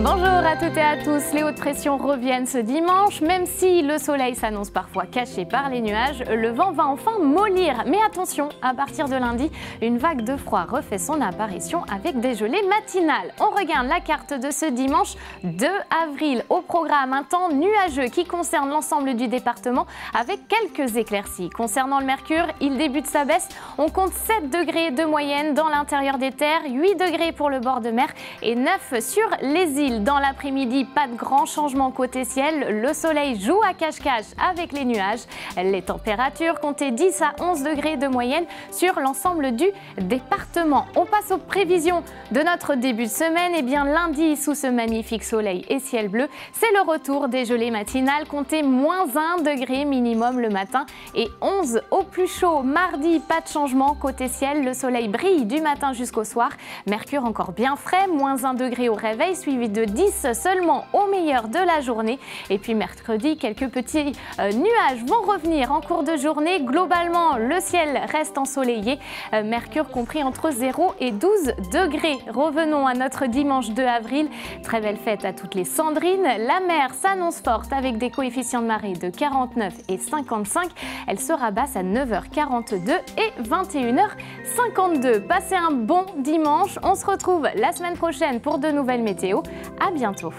Bonjour à toutes et à tous, les hautes pressions reviennent ce dimanche. Même si le soleil s'annonce parfois caché par les nuages, le vent va enfin mollir. Mais attention, à partir de lundi, une vague de froid refait son apparition avec des gelées matinales. On regarde la carte de ce dimanche 2 avril. Au programme, un temps nuageux qui concerne l'ensemble du département avec quelques éclaircies. Concernant le mercure, il débute sa baisse. On compte 7 degrés de moyenne dans l'intérieur des terres, 8 degrés pour le bord de mer et 9 sur les îles. Dans l'après-midi, pas de grand changement côté ciel. Le soleil joue à cache-cache avec les nuages. Les températures comptaient 10 à 11 degrés de moyenne sur l'ensemble du département. On passe aux prévisions de notre début de semaine. Eh bien, lundi, sous ce magnifique soleil et ciel bleu, c'est le retour des gelées matinales. Comptez moins 1 degré minimum le matin et 11 au plus chaud. Mardi, pas de changement côté ciel. Le soleil brille du matin jusqu'au soir. Mercure encore bien frais, moins 1 degré au réveil, suivi de 10 seulement au meilleur de la journée. Et puis mercredi, quelques petits nuages vont revenir en cours de journée. Globalement, le ciel reste ensoleillé. Mercure compris entre 0 et 12 degrés. Revenons à notre dimanche 2 avril. Très belle fête à toutes les Sandrines. La mer s'annonce forte avec des coefficients de marée de 49 et 55. Elle sera basse à 9h42 et 21h52. Passez un bon dimanche. On se retrouve la semaine prochaine pour de nouvelles météos. À bientôt.